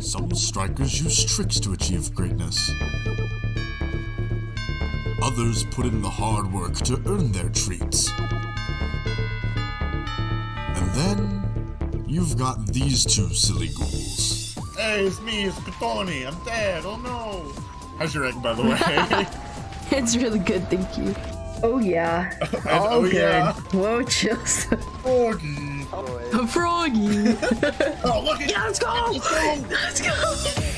Some strikers use tricks to achieve greatness. Others put in the hard work to earn their treats. And then, you've got these two silly ghouls. Hey, it's me, it's Pitoni. I'm dead, oh no! How's your egg, by the way? It's really good, thank you. Oh yeah, all oh, good. Yeah. Whoa, chills. Froggy. Oh, froggy. Oh, look at you. Yeah, let's go! Let's go!